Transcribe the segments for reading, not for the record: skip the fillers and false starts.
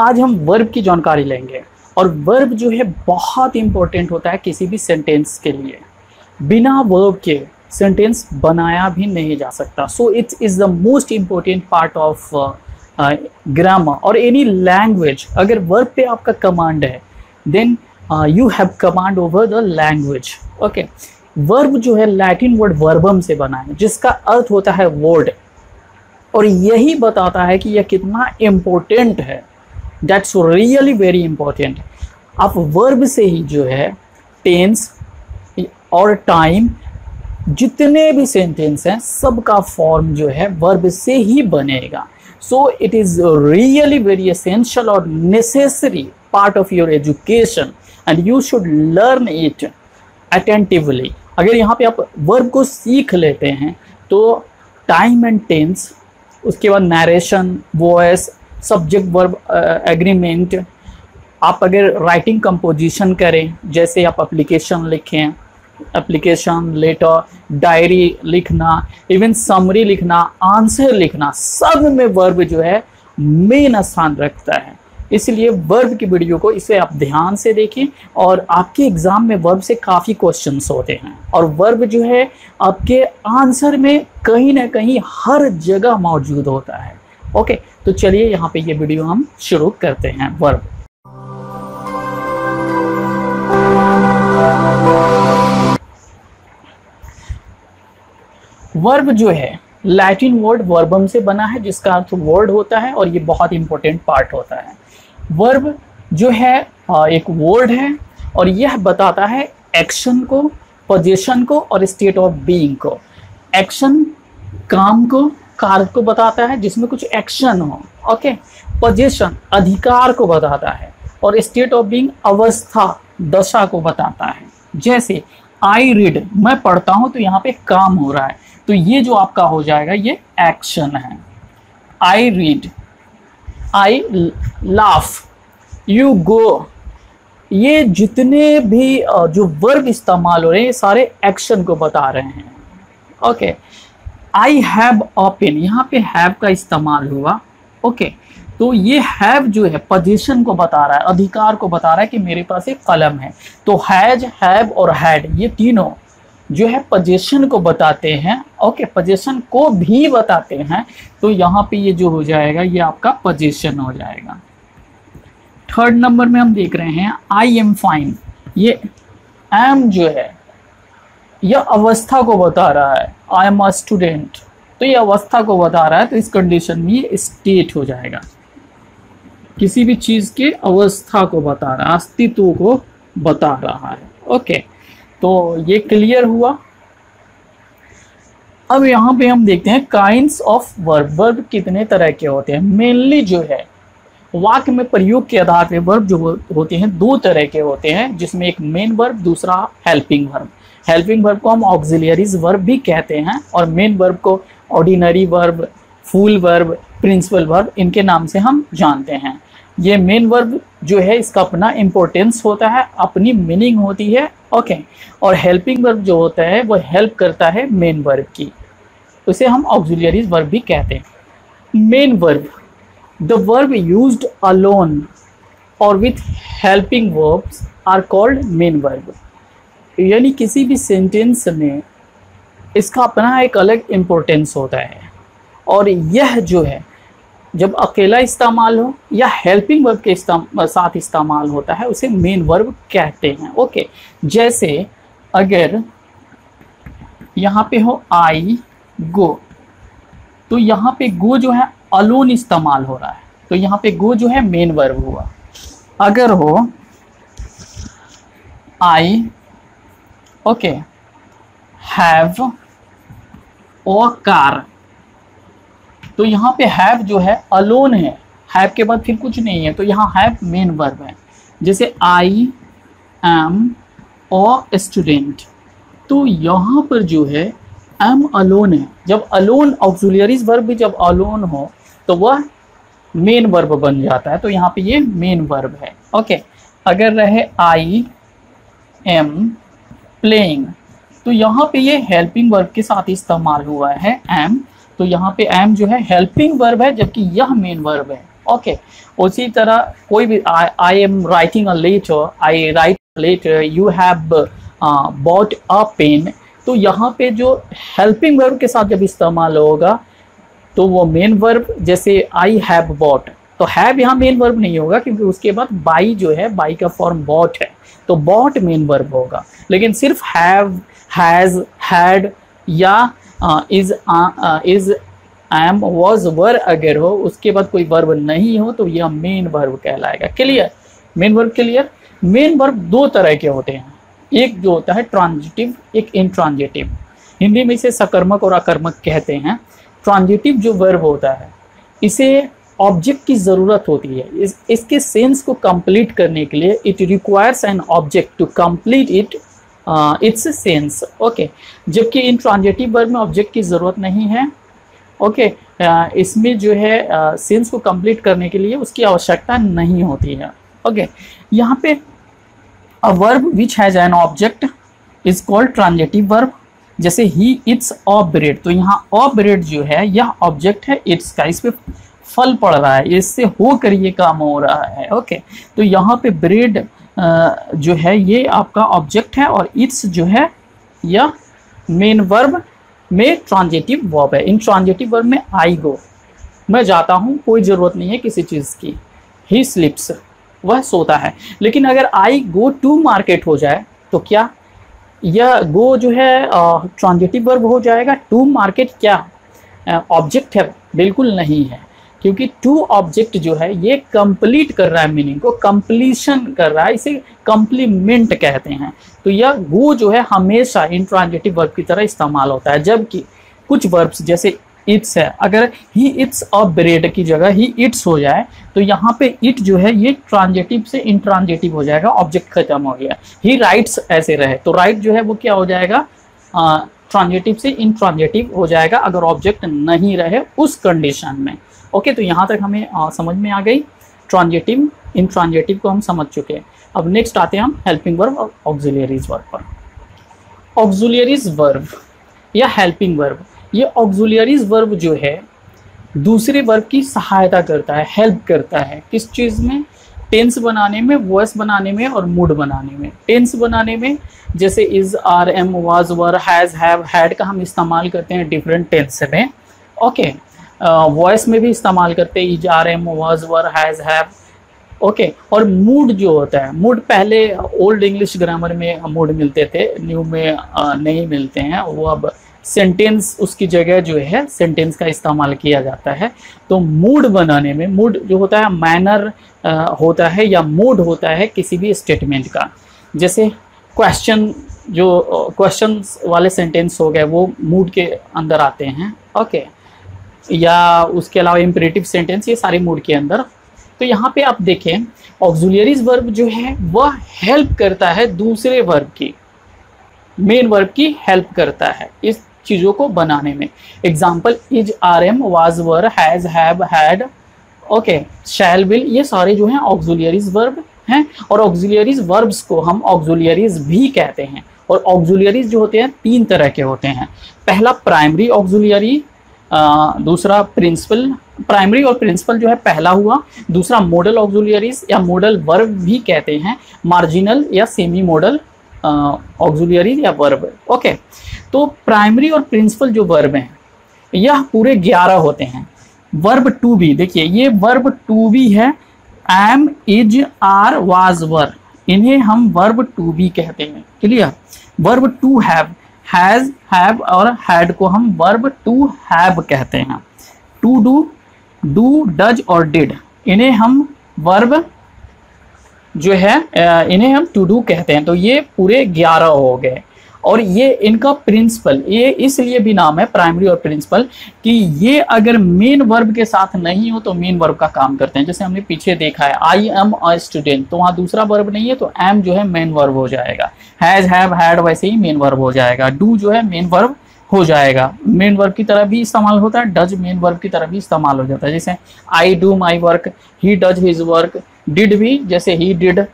आज हम वर्ब की जानकारी लेंगे। और वर्ब जो है बहुत इंपॉर्टेंट होता है किसी भी सेंटेंस के लिए। बिना वर्ब के सेंटेंस बनाया भी नहीं जा सकता। So it is the most important part of grammar और एनी लैंग्वेज। अगर वर्ब पे आपका कमांड है then you have command over the language. Okay, verb जो है लैटिन वर्ड वर्बम से बना है जिसका अर्थ होता है वर्ड, और यही बताता है कि यह कितना इम्पोर्टेंट है। That's really very important. आप वर्ब से ही जो है टेंस और टाइम जितने भी सेंटेंस हैं सबका फॉर्म जो है वर्ब से ही बनेगा। So it is really very essential और necessary part of your education and you should learn it attentively. अगर यहाँ पे आप वर्ब को सीख लेते हैं तो टाइम एंड टेंस, उसके बाद narration, voice, subject verb agreement. आप अगर राइटिंग कंपोजिशन करें, जैसे आप एप्लीकेशन लिखें, एप्लीकेशन लेटर, डायरी लिखना, इवन समरी लिखना, आंसर लिखना, सब में वर्ब जो है मेन स्थान रखता है। इसलिए वर्ब की वीडियो को इसे आप ध्यान से देखें। और आपके एग्ज़ाम में वर्ब से काफ़ी क्वेश्चंस होते हैं और वर्ब जो है आपके आंसर में कहीं ना कहीं हर जगह मौजूद होता है। ओके, तो चलिए यहाँ पे ये वीडियो हम शुरू करते हैं। वर्ब जो है लैटिन वर्ड वर्बम से बना है जिसका अर्थ वर्ड होता है, और ये बहुत इंपॉर्टेंट पार्ट होता है। वर्ब जो है एक वर्ड है और यह बताता है एक्शन को, पोजीशन को और स्टेट ऑफ बीइंग को। एक्शन काम को, कार्य को बताता है जिसमें कुछ एक्शन हो। ओके, पोजीशन अधिकार को बताता है और स्टेट ऑफ बीइंग अवस्था, दशा को बताता है। जैसे आई रीड, मैं पढ़ता हूँ, तो यहाँ पे काम हो रहा है, तो ये जो आपका हो जाएगा ये एक्शन है। I read, I laugh, you go, ये जितने भी जो वर्ब इस्तेमाल हो रहे हैं ये सारे एक्शन को बता रहे हैं। Okay, I have a pen, यहाँ पे हैव का इस्तेमाल हुआ। ओके, तो ये हैव जो है पोजीशन को बता रहा है, अधिकार को बता रहा है कि मेरे पास एक कलम है। तो हैज, हैव और हैड ये तीनों जो है पोजीशन को बताते हैं। ओके, पोजीशन को भी बताते हैं, तो यहाँ पे ये जो हो जाएगा ये आपका पोजीशन हो जाएगा। थर्ड नंबर में हम देख रहे हैं आई एम फाइन। ये एम जो है यह अवस्था को बता रहा है। आई एम अ स्टूडेंट, तो ये अवस्था को बता रहा है, तो इस कंडीशन में ये स्टेट हो जाएगा। किसी भी चीज़ के अवस्था को बता रहा है, अस्तित्व को बता रहा है। ओके, तो ये क्लियर हुआ। अब यहाँ पे हम देखते हैं काइंड्स ऑफ वर्ब। वर्ब कितने तरह के होते हैं। मेनली जो है वाक्य में प्रयोग के आधार पे वर्ब जो होते हैं दो तरह के होते हैं, जिसमें एक मेन वर्ब, दूसरा हेल्पिंग वर्ब। हेल्पिंग वर्ब को हम ऑक्सिलियरीज वर्ब भी कहते हैं, और मेन वर्ब को ordinary verb, full verb, principal verb, इनके नाम से हम जानते हैं। ये मेन वर्ब जो है इसका अपना इम्पोर्टेंस होता है, अपनी मीनिंग होती है। ओके, और हेल्पिंग वर्ब जो होता है वो हेल्प करता है मेन वर्ब की, उसे हम ऑक्सिलियरीज वर्ब भी कहते हैं। Main verb, the verb used alone और with helping verbs are called main verb. यानी किसी भी सेंटेंस में इसका अपना एक अलग इम्पोर्टेंस होता है, और यह जो है जब अकेला इस्तेमाल हो या हेल्पिंग वर्ब के साथ इस्तेमाल होता है उसे मेन वर्ब कहते हैं। ओके, जैसे अगर यहाँ पे हो आई गो, तो यहाँ पे गो जो है अलोन इस्तेमाल हो रहा है, तो यहाँ पे गो जो है मेन वर्ब हुआ। अगर हो I, okay, have a car, तो यहाँ पे हैव जो है अलोन है, हैव के बाद फिर कुछ नहीं है, तो यहाँ हैव मेन वर्ब है। जैसे आई एम अ स्टूडेंट, तो यहाँ पर जो है एम अलोन है। जब अलोन ऑक्सिलियरीज वर्ब भी जब अलोन हो तो वह मेन वर्ब बन जाता है, तो यहाँ पे ये मेन वर्ब है। ओके, अगर रहे आई एम प्लेइंग, तो यहाँ पे ये हेल्पिंग वर्ब के साथ इस्तेमाल हुआ है एम, तो यहाँ पे एम जो है हेल्पिंग वर्ब है, जबकि यह मेन वर्ब है। ओके उसी तरह कोई भी I am writing a letter, I write letter, you have bought a pen, तो यहाँ पे जो हेल्पिंग वर्ब के साथ जब इस्तेमाल होगा तो वो मेन वर्ब, जैसे आई हैव बॉट, तो हैव यहाँ मेन वर्ब नहीं होगा क्योंकि उसके बाद बाई जो है, बाई का फॉर्म बॉट है, तो बॉट मेन वर्ब होगा। लेकिन सिर्फ हैव, हैज, हैड या इज, एम, वॉज, वर अगर हो, उसके बाद कोई वर्ब नहीं हो तो यह मेन वर्ब कहलाएगा। Clear? Main verb clear. Main verb दो तरह के होते हैं, एक जो होता है ट्रांजिटिव, एक इंट्रांजिटिव। हिंदी में इसे सकर्मक और अकर्मक कहते हैं। ट्रांजिटिव जो वर्ब होता है इसे ऑब्जेक्ट की ज़रूरत होती है, इसके सेंस को कंप्लीट करने के लिए, it requires an object to complete its sense. Okay, जबकि इंट्रांजिटिव वर्ब में ऑब्जेक्ट की ज़रूरत नहीं है। ओके इसमें जो है सेंस को कंप्लीट करने के लिए उसकी आवश्यकता नहीं होती है। ओके यहाँ पे a verb which has an object is called transitive verb, जैसे ही, इट्स, अ ब्रेड, तो यहाँ अ ब्रेड जो है यह ऑब्जेक्ट है, इट्स का, इस पे फल पड़ रहा है, इससे होकर ये काम हो रहा है। ओके तो यहाँ पे ब्रेड जो है ये आपका ऑब्जेक्ट है और इट्स जो है यह मेन वर्ब में ट्रांजिटिव वर्ब है। इन ट्रांजिटिव वर्ब में आई गो, मैं जाता हूँ, कोई ज़रूरत नहीं है किसी चीज़ की। ही स्लिप्स, वह सोता है। लेकिन अगर आई गो टू मार्केट हो जाए तो क्या यह गो जो है ट्रांजिटिव वर्ब हो जाएगा? टू मार्केट क्या ऑब्जेक्ट है? बिल्कुल नहीं है, क्योंकि टू ऑब्जेक्ट जो है ये कंप्लीट कर रहा है, मीनिंग को कंप्लीशन कर रहा है, इसे कंप्लीमेंट कहते हैं। तो यह गो जो है हमेशा इंट्रांजिटिव वर्ब की तरह इस्तेमाल होता है। जबकि कुछ वर्ब्स जैसे इट्स है, अगर ही इट्स अ ब्रेड की जगह ही इट्स हो जाए तो यहाँ पे इट जो है ये ट्रांजिटिव से इंट्रांजिटिव हो जाएगा, ऑब्जेक्ट खत्म हो गया। ही राइट्स ऐसे रहे तो राइट जो है वो क्या हो जाएगा? ट्रांजिटिव से इंट्रांजिटिव हो जाएगा अगर ऑब्जेक्ट नहीं रहे उस कंडीशन में। ओके तो यहाँ तक हमें समझ में आ गई, ट्रांजिटिव इंट्रांजिटिव को हम समझ चुके हैं। अब नेक्स्ट आते हैं हम हेल्पिंग वर्ब और ऑक्सिलियरीज वर्ब पर। ऑक्सिलियरीज वर्ब या हेल्पिंग वर्ब, ये ऑक्सिलियरीज वर्ब जो है दूसरे वर्ब की सहायता करता है, हेल्प करता है। किस चीज़ में? टेंस बनाने में, वॉइस बनाने में और मूड बनाने में। टेंस बनाने में जैसे is, are, am, was, were, has, have, had का हम इस्तेमाल करते हैं डिफरेंट टेंस में। ओके वॉइस में भी इस्तेमाल करते हैं is, are, am, was, were, has, have. Okay और मूड जो होता है, मूड पहले ओल्ड इंग्लिश ग्रामर में मूड मिलते थे, न्यू में नहीं मिलते हैं वो। अब सेंटेंस उसकी जगह जो है सेंटेंस का इस्तेमाल किया जाता है। तो मूड बनाने में मूड जो होता है मैनर होता है या मूड होता है किसी भी स्टेटमेंट का। जैसे क्वेश्चन, जो क्वेश्चन वाले सेंटेंस हो गए वो मूड के अंदर आते हैं। ओके या उसके अलावा इंपेरेटिव सेंटेंस, ये सारे मूड के अंदर। तो यहाँ पे आप देखें ऑक्सिलियरीज वर्ब जो है वह हेल्प करता है दूसरे वर्ब की, मेन वर्ब की हेल्प करता है इस चीज़ों को बनाने में। Example is, are, am, was, were, has, have, had, okay shall, will, ये सारे जो हैं ऑक्सिलियरीज वर्ब हैं। और ऑक्सिलियरीज वर्ब्स को हम ऑक्सिलियरीज भी कहते हैं। और ऑक्सिलियरीज जो होते हैं तीन तरह के होते हैं, पहला प्राइमरी ऑक्सिलियरी, दूसरा प्रिंसिपल, प्राइमरी और प्रिंसिपल जो है पहला हुआ, दूसरा मॉडल ऑक्सिलियरीज या मॉडल वर्ब भी कहते हैं, मार्जिनल या सेमी मॉडल ऑक्सिलियरीज या वर्ब। ओके तो प्राइमरी और प्रिंसिपल जो वर्ब हैं यह पूरे 11 होते हैं। वर्ब टू बी, देखिए ये वर्ब टू बी है, am, is, are, was, were, इन्हें हम वर्ब टू बी कहते हैं। Clear? Verb to have, has, have और हैड को हम वर्ब टू हैव कहते हैं। टू डू, डू, डज और डिड, इन्हें हम वर्ब जो है इन्हें हम टू डू कहते हैं। तो ये पूरे 11 हो गए। और ये इनका प्रिंसिपल, ये इसलिए भी नाम है प्राइमरी और प्रिंसिपल कि ये अगर मेन वर्ब के साथ नहीं हो तो मेन वर्ब का काम करते हैं। जैसे हमने पीछे देखा है आई एम अ स्टूडेंट, तो वहाँ दूसरा वर्ब नहीं है तो एम जो है मेन वर्ब हो जाएगा। हैज़, हैव, हैड वैसे ही मेन वर्ब हो जाएगा। डू जो है मेन वर्ब हो जाएगा, मेन वर्ब की तरह भी इस्तेमाल होता है। डज मेन वर्ब की तरह भी इस्तेमाल हो जाता है, जैसे I do my work, he does his work, did भी जैसे ही डिड,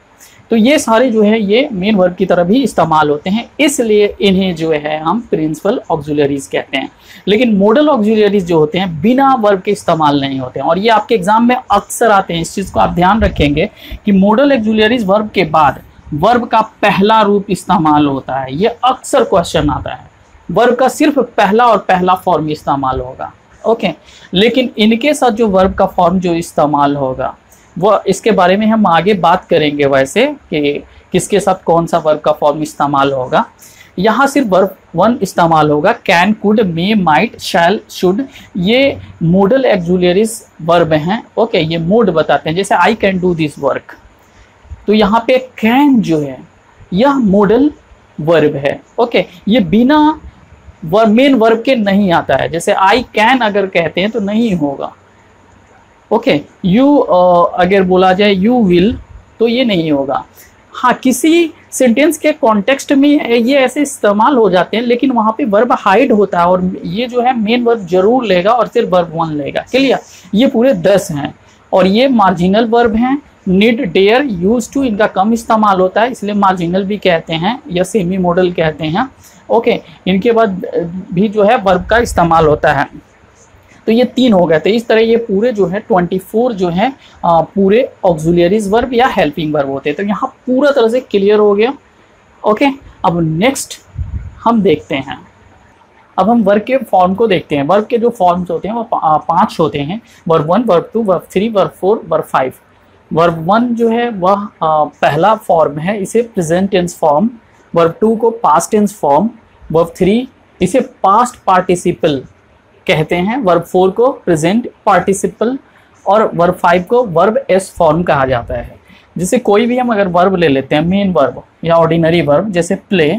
तो ये सारे जो है ये मेन वर्ब की तरह भी इस्तेमाल होते हैं, इसलिए इन्हें जो है हम प्रिंसिपल ऑक्सिलरीज कहते हैं। लेकिन मॉडल ऑक्सिलरीज जो होते हैं बिना वर्ब के इस्तेमाल नहीं होते हैं, और ये आपके एग्जाम में अक्सर आते हैं। इस चीज़ को आप ध्यान रखेंगे कि मॉडल ऑक्सिलरीज वर्ब के बाद वर्ब का पहला रूप इस्तेमाल होता है, ये अक्सर क्वेश्चन आता है। वर्ब का सिर्फ पहला और पहला फॉर्म इस्तेमाल होगा, ओके। लेकिन इनके साथ जो वर्ब का फॉर्म जो इस्तेमाल होगा वो इसके बारे में हम आगे बात करेंगे वैसे कि किसके साथ कौन सा वर्ब का फॉर्म इस्तेमाल होगा। यहाँ सिर्फ वर्ब वन इस्तेमाल होगा, can, could, may, might, shall, should, ये मॉडल ऑक्सिलरीज वर्ब हैं, ओके। ये मूड बताते हैं, जैसे I can do this work, तो यहाँ पे कैन जो है यह मॉडल वर्ब है, ओके। ये बिना मेन वर्ब के नहीं आता है, जैसे आई कैन अगर कहते हैं तो नहीं होगा, ओके। यू अगर बोला जाए यू विल तो ये नहीं होगा। हाँ, किसी सेंटेंस के कॉन्टेक्स्ट में ये ऐसे इस्तेमाल हो जाते हैं, लेकिन वहाँ पे वर्ब हाइड होता है और ये जो है मेन वर्ब जरूर लेगा और सिर्फ वर्ब वन लेगा। क्लियर, ये पूरे 10 हैं और ये मार्जिनल वर्ब हैं। नीड, डेयर, यूज टू, इनका कम इस्तेमाल होता है, इसलिए मार्जिनल भी कहते हैं या सेमी मॉडल कहते हैं, ओके। इनके बाद भी जो है वर्ब का इस्तेमाल होता है, तो ये 3 हो गए थे। इस तरह ये पूरे जो है 24 जो है पूरे ऑक्सिलरीज वर्ब या हेल्पिंग वर्ब होते हैं। तो यहाँ पूरा तरह से क्लियर हो गया, ओके। अब नेक्स्ट हम देखते हैं, अब हम वर्ब के फॉर्म को देखते हैं। वर्ब के जो फॉर्म्स होते हैं वो 5 होते हैं, verb 1, verb 2, verb 3, verb 4, verb 5। Verb 1 जो है वह पहला फॉर्म है, इसे प्रेजेंट टेंस फॉर्म। वर्ब 2 को पास्ट टेंस फॉर्म। वर्ब 3 इसे पास्ट पार्टिसिपल कहते हैं। वर्ब 4 को प्रेजेंट पार्टिसिपल और वर्ब 5 को वर्ब एस फॉर्म कहा जाता है। जैसे कोई भी हम अगर वर्ब ले लेते हैं, मेन वर्ब या ऑर्डिनरी वर्ब, जैसे प्ले,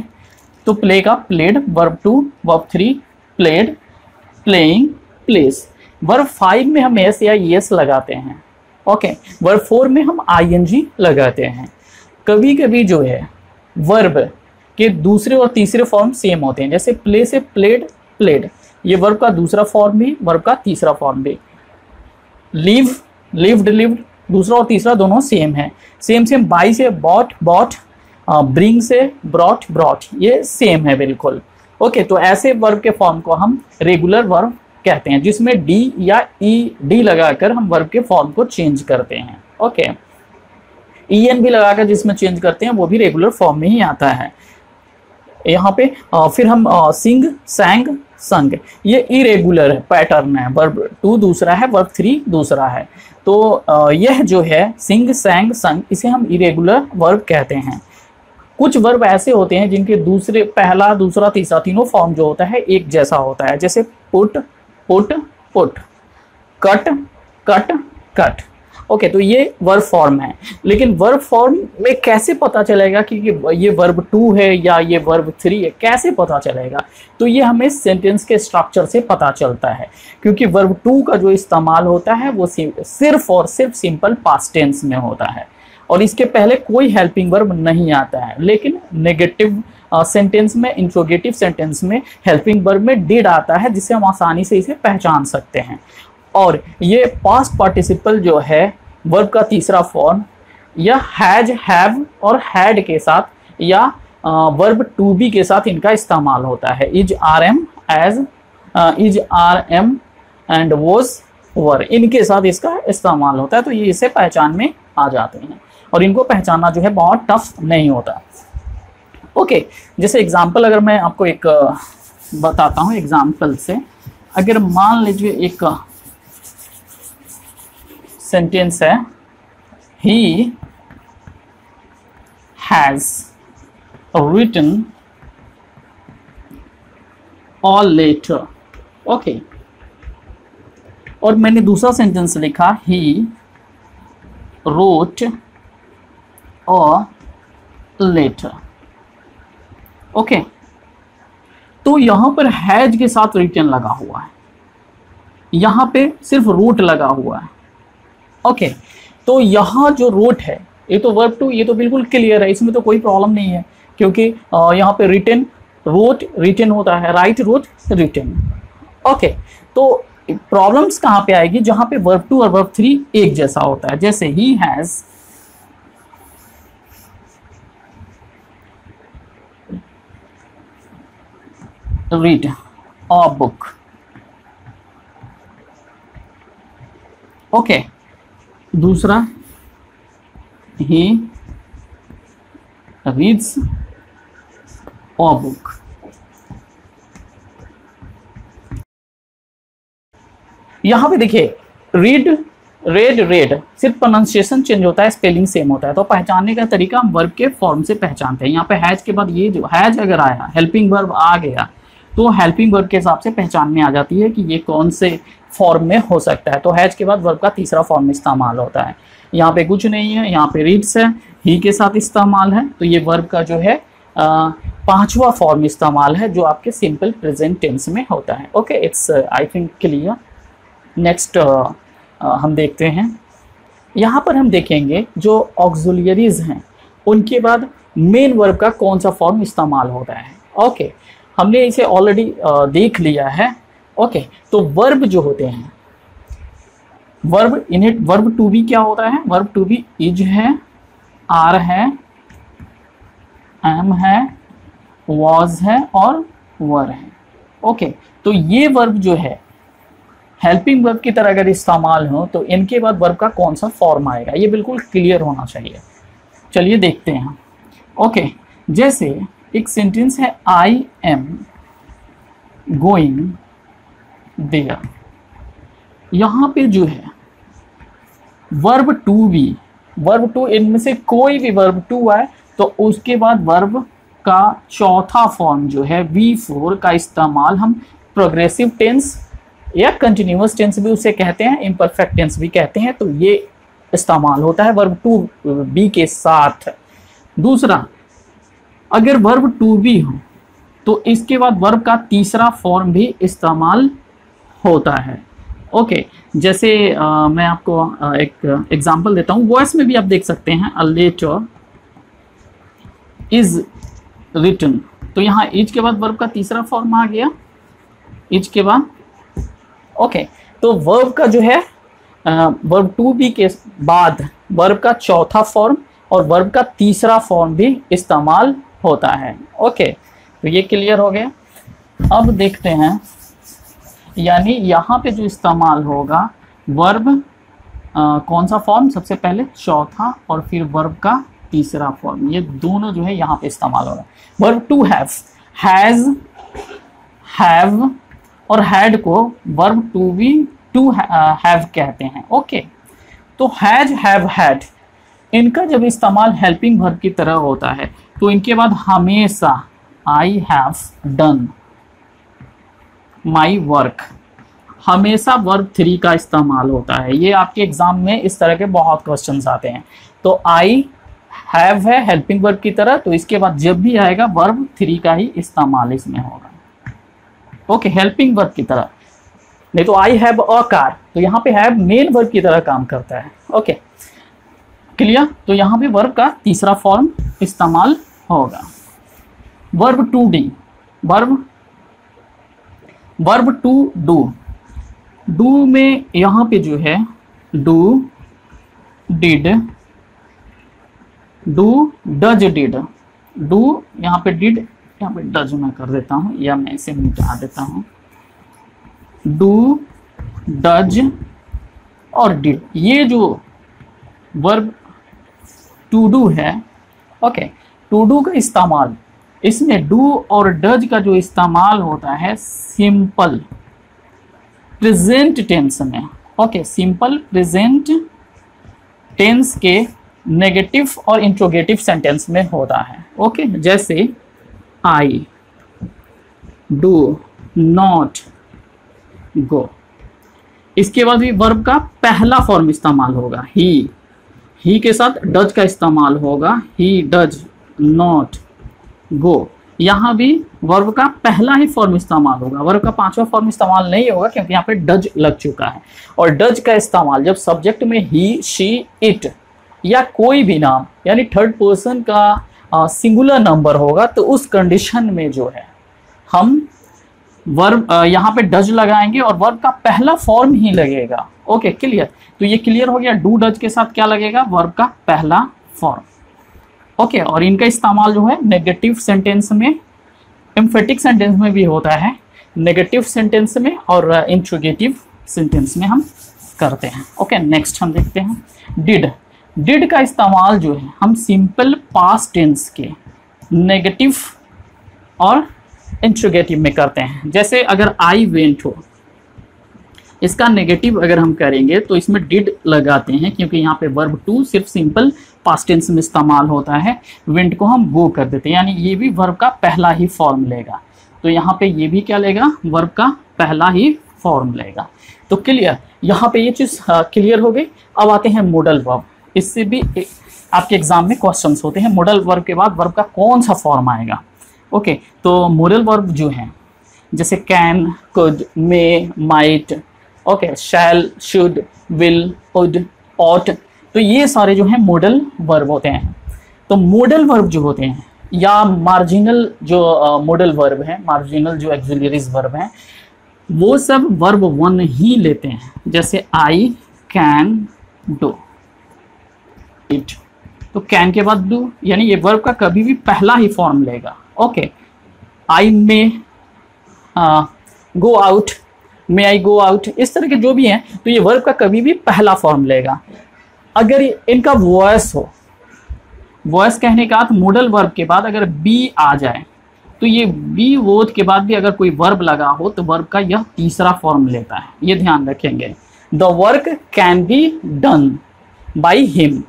तो प्ले का played. Verb 2, verb 3 played, playing, plays. Verb 5 में हम एस या एस लगाते हैं, ओके। वर्ब 4 में हम आई एन जी लगाते हैं। कभी कभी जो है वर्ब के दूसरे और तीसरे फॉर्म सेम होते हैं, जैसे प्ले से प्लेड, प्लेड, ये वर्ब का दूसरा फॉर्म भी, वर्ब का तीसरा फॉर्म भी। लिव, लिव्ड, लिव्ड, दूसरा और तीसरा दोनों सेम है, सेम सेम। बाई से बॉट, बॉट, ब्रिंग से ब्रॉट, ब्रॉट, ये सेम है बिल्कुल, ओके। तो ऐसे वर्ब के फॉर्म को हम रेगुलर वर्ब कहते हैं, जिसमें डी या ई डी लगाकर हम वर्ब के फॉर्म को चेंज करते हैं, ओके। ई एन भी लगाकर जिसमें चेंज करते हैं वो भी रेगुलर फॉर्म में ही आता है। यहाँ पे फिर हम सिंग, सैंग, संग, ये इरेगुलर है, पैटर्न है। वर्ब 2 दूसरा है, वर्ब 3 दूसरा है, तो यह जो है सिंग, सैंग, संग, इसे हम इरेगुलर वर्ब कहते हैं। कुछ वर्ब ऐसे होते हैं जिनके दूसरे, पहला, दूसरा, तीसरा, तीनों फॉर्म जो होता है एक जैसा होता है, जैसे put, put, put, cut, cut, cut, okay. तो ये वर्ब फॉर्म है, लेकिन वर्ब फॉर्म में कैसे पता चलेगा कि ये वर्ब 2 है या ये वर्ब 3 है, कैसे पता चलेगा? तो ये हमें सेंटेंस के स्ट्रक्चर से पता चलता है, क्योंकि वर्ब 2 का जो इस्तेमाल होता है वो सिर्फ और सिर्फ सिंपल पास्ट टेंस में होता है और इसके पहले कोई हेल्पिंग वर्ब नहीं आता है। लेकिन नेगेटिव सेंटेंस में, इंट्रोगेटिव सेंटेंस में, हेल्पिंग वर्ब में डिड आता है, जिससे हम आसानी से इसे पहचान सकते हैं। और ये पास्ट पार्टिसिपल जो है वर्ब का तीसरा फॉर्म, यह हैज, हैव और हैड के साथ या वर्ब टू बी के साथ इनका इस्तेमाल होता है। Is, are am, as, is are am and was, were, इनके साथ इसका इस्तेमाल होता है। तो ये इसे पहचान में आ जाते हैं और इनको पहचानना जो है बहुत टफ नहीं होता, ओके। जैसे एग्जाम्पल अगर मैं आपको एक बताता हूँ एग्जाम्पल से, अगर मान लीजिए एक सेंटेंस है, he has written a letter, okay. और मैंने दूसरा सेंटेंस लिखा, he wrote a letter, okay. तो यहाँ पर हैज के साथ रिटन लगा हुआ है, यहाँ पे सिर्फ रोट लगा हुआ है, ओके। तो यहाँ जो रोट है ये तो वर्ब 2, ये तो बिल्कुल क्लियर है, इसमें तो कोई प्रॉब्लम नहीं है, क्योंकि यहाँ पे रिटन, रोट, रिटन होता है, राइट, रोट, रिटन, ओके। तो प्रॉब्लम्स कहाँ पे आएगी? जहाँ पे वर्ब 2 और वर्ब 3 एक जैसा होता है, जैसे he has read a book. Okay, दूसरा ही रीड्स अ बुक. यहां पे देखिए रीड रेड रेड, सिर्फ प्रोनाउंसिएशन चेंज होता है, स्पेलिंग सेम होता है. तो पहचानने का तरीका हम वर्ब के फॉर्म से पहचानते हैं. यहाँ पे हैज के बाद ये जो हैज अगर आया, हेल्पिंग वर्ब आ गया, तो हेल्पिंग वर्ब के हिसाब से पहचान में आ जाती है कि ये कौन से फॉर्म में हो सकता है. तो हैज के बाद वर्ब का तीसरा फॉर्म इस्तेमाल होता है. यहाँ पे कुछ नहीं है, यहाँ पे रीड्स है, ही के साथ इस्तेमाल है. तो ये वर्ब का जो है पांचवा फॉर्म इस्तेमाल है जो आपके सिंपल प्रेजेंट टेंस में होता है. Okay, it's I think clear. Next हम देखते हैं, यहाँ पर हम देखेंगे जो ऑक्सिलियरीज हैं उनके बाद मेन वर्ब का कौन सा फॉर्म इस्तेमाल होता है. ओके, हमने इसे ऑलरेडी देख लिया है. ओके, तो वर्ब जो होते हैं, वर्ब इनहिट, वर्ब टू बी क्या होता है? वर्ब टू बी इज है, आर है, एम है, वॉज है और वर है. ओके, तो ये वर्ब जो है हेल्पिंग वर्ब की तरह अगर इस्तेमाल हो तो इनके बाद वर्ब का कौन सा फॉर्म आएगा, ये बिल्कुल क्लियर होना चाहिए. चलिए देखते हैं. ओके, जैसे एक सेंटेंस है आई एम गोइंग देयर. यहाँ पे जो है verb to be, verb to, इनमें से कोई भी वर्ब टू आए तो उसके बाद वर्ब का चौथा फॉर्म जो है वी4 का इस्तेमाल हम प्रोग्रेसिव टेंस या कंटिन्यूअस टेंस भी उसे कहते हैं, इम्परफेक्ट टेंस भी कहते हैं. तो ये इस्तेमाल होता है वर्ब टू बी के साथ. दूसरा, अगर वर्ब टू बी हो तो इसके बाद वर्ब का तीसरा फॉर्म भी इस्तेमाल होता है. ओके, जैसे मैं आपको एक एग्जांपल देता हूँ. वॉइस में भी आप देख सकते हैं अ लेटर इज रिटन. तो यहाँ इज के बाद वर्ब का तीसरा फॉर्म आ गया, इज के बाद. ओके, तो वर्ब का जो है वर्ब टू बी के बाद वर्ब का चौथा फॉर्म और वर्ब का तीसरा फॉर्म भी इस्तेमाल होता है. ओके, तो ये क्लियर हो गया. अब देखते हैं, यानी यहाँ पे जो इस्तेमाल होगा वर्ब कौन सा फॉर्म, सबसे पहले चौथा और फिर वर्ब का तीसरा फॉर्म, ये दोनों जो है यहाँ पे इस्तेमाल होगा. Verb to have, has, have और हैड को verb to be to have कहते हैं. ओके, तो हैज, हैव, हैड, इनका जब इस्तेमाल हेल्पिंग वर्ब की तरह होता है तो इनके बाद हमेशा I have done my work, हमेशा वर्ब थ्री का इस्तेमाल होता है. ये आपके एग्जाम में इस तरह के बहुत क्वेश्चंस आते हैं. तो आई हैव है हेल्पिंग वर्ब की तरह, तो इसके बाद जब भी आएगा वर्ब थ्री का ही इस्तेमाल इसमें होगा. ओके, हेल्पिंग वर्ब की तरह, नहीं तो आई हैव अ कार, तो यहाँ पे हैव मेन वर्ब की तरह काम करता है. Okay, clear. तो यहाँ पे वर्ब का तीसरा फॉर्म इस्तेमाल होगा. Verb to D, verb to do. Do में यहाँ पे जो है do did, do does did, do यहाँ पे डिड, यहाँ पे डज मैं कर देता हूँ या मैं इसे मिटा देता हूँ. डू डज और डिड, ये जो वर्ब टू डू है. ओके, टू डू का इस्तेमाल, इसमें डू और डज का जो इस्तेमाल होता है सिंपल प्रेजेंट टेंस में. ओके, सिंपल प्रेजेंट टेंस के नेगेटिव और इंट्रोगेटिव सेंटेंस में होता है. ओके, जैसे I do not go. इसके बाद भी वर्ब का पहला फॉर्म इस्तेमाल होगा ही के साथ डज का इस्तेमाल होगा. He does not go. यहाँ भी वर्ब का पहला ही फॉर्म इस्तेमाल होगा, वर्ब का पांचवा फॉर्म इस्तेमाल नहीं होगा क्योंकि यहाँ पे डज लग चुका है. और डज का इस्तेमाल जब सब्जेक्ट में he, she, it या कोई भी नाम यानी थर्ड पर्सन का सिंगुलर नंबर होगा तो उस कंडीशन में जो है हम वर्ब यहाँ पे डज लगाएंगे और वर्ब का पहला फॉर्म ही लगेगा. Okay, clear. तो ये क्लियर हो गया, डू डज के साथ क्या लगेगा, वर्ब का पहला फॉर्म. ओके, और इनका इस्तेमाल जो है नेगेटिव सेंटेंस में, एम्फेटिक सेंटेंस में भी होता है, नेगेटिव सेंटेंस में और इंट्रोगेटिव सेंटेंस में हम करते हैं। ओके, नेक्स्ट हम देखते हैं डिड का इस्तेमाल जो है हम सिंपल पास्ट टेंस के नेगेटिव और इंट्रोगेटिव में करते हैं। जैसे अगर आई वेंट हो, इसका नेगेटिव अगर हम करेंगे तो इसमें डिड लगाते हैं क्योंकि यहाँ पे वर्ब टू सिर्फ सिंपल पास्ट टेंस में इस्तेमाल होता है। वेंट को हम गो कर देते हैं, यानी ये भी वर्ब का पहला ही फॉर्म लेगा। तो यहाँ पे ये भी क्या लेगा, वर्ब का पहला ही फॉर्म लेगा। तो क्लियर, यहाँ पे ये चीज़ क्लियर हो गई। अब आते हैं मॉडल वर्ब। इससे भी आपके एग्जाम में क्वेश्चंस होते हैं, मॉडल वर्ब के बाद वर्ब का कौन सा फॉर्म आएगा। ओके, तो मॉडल वर्ब जो है जैसे can, could, may, might, okay, shall, should, will, would, ought, तो ये सारे जो हैं मॉडल वर्ब होते हैं। तो मॉडल वर्ब जो होते हैं या मार्जिनल जो मॉडल वर्ब है, मार्जिनल जो एक्सिलरीज वर्ब हैं, वो सब वर्ब वन ही लेते हैं। जैसे आई कैन डू इट, तो कैन के बाद डू, यानी ये वर्ब का कभी भी पहला ही फॉर्म लेगा। Okay, I may go out, may I go out, इस तरह के जो भी हैं तो ये वर्ब का कभी भी पहला फॉर्म लेगा। अगर इनका वॉइस हो, वॉइस कहने का अर्थ मॉडल वर्ब के बाद अगर बी आ जाए तो ये बी वोथ के बाद भी अगर कोई वर्ब लगा हो तो वर्ब का यह तीसरा फॉर्म लेता है, ये ध्यान रखेंगे। The work can be done by him,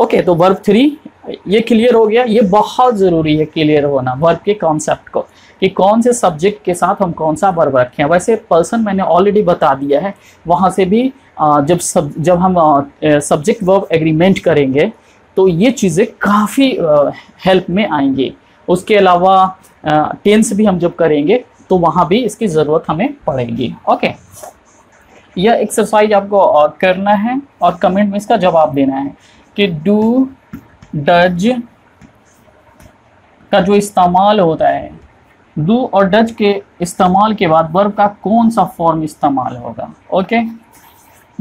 okay, तो वर्ब थ्री, ये क्लियर हो गया। ये बहुत ज़रूरी है क्लियर होना वर्ब के कॉन्सेप्ट को कि कौन से सब्जेक्ट के साथ हम कौन सा वर्ब रखें। वैसे पर्सन मैंने ऑलरेडी बता दिया है, वहाँ से भी जब हम सब्जेक्ट वर्ब एग्रीमेंट करेंगे तो ये चीज़ें काफ़ी हेल्प में आएंगी। उसके अलावा टेंस भी हम जब करेंगे तो वहाँ भी इसकी ज़रूरत हमें पड़ेगी। ओके, यह एक्सरसाइज आपको करना है और कमेंट में इसका जवाब देना है कि डू, डज का जो इस्तेमाल होता है, डू और डज के इस्तेमाल के बाद वर्ब का कौन सा फॉर्म इस्तेमाल होगा। ओके,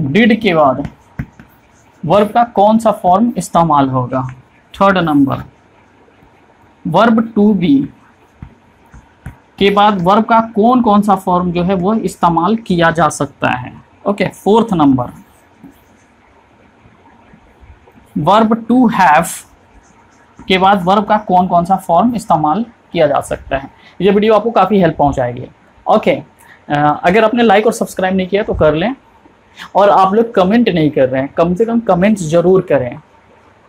डिड के बाद वर्ब का कौन सा फॉर्म इस्तेमाल होगा। Third number, verb to be के बाद वर्ब का कौन कौन सा फॉर्म जो है वो इस्तेमाल किया जा सकता है। Okay, fourth number, verb to have के बाद वर्ब का कौन कौन सा फॉर्म इस्तेमाल किया जा सकता है। ये वीडियो आपको काफ़ी हेल्प पहुंचाएगी। ओके, अगर आपने लाइक और सब्सक्राइब नहीं किया तो कर लें, और आप लोग कमेंट नहीं कर रहे हैं, कम से कम कमेंट्स ज़रूर करें।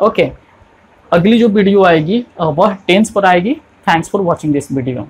ओके, अगली जो वीडियो आएगी वह टेंस पर आएगी। Thanks for watching this video.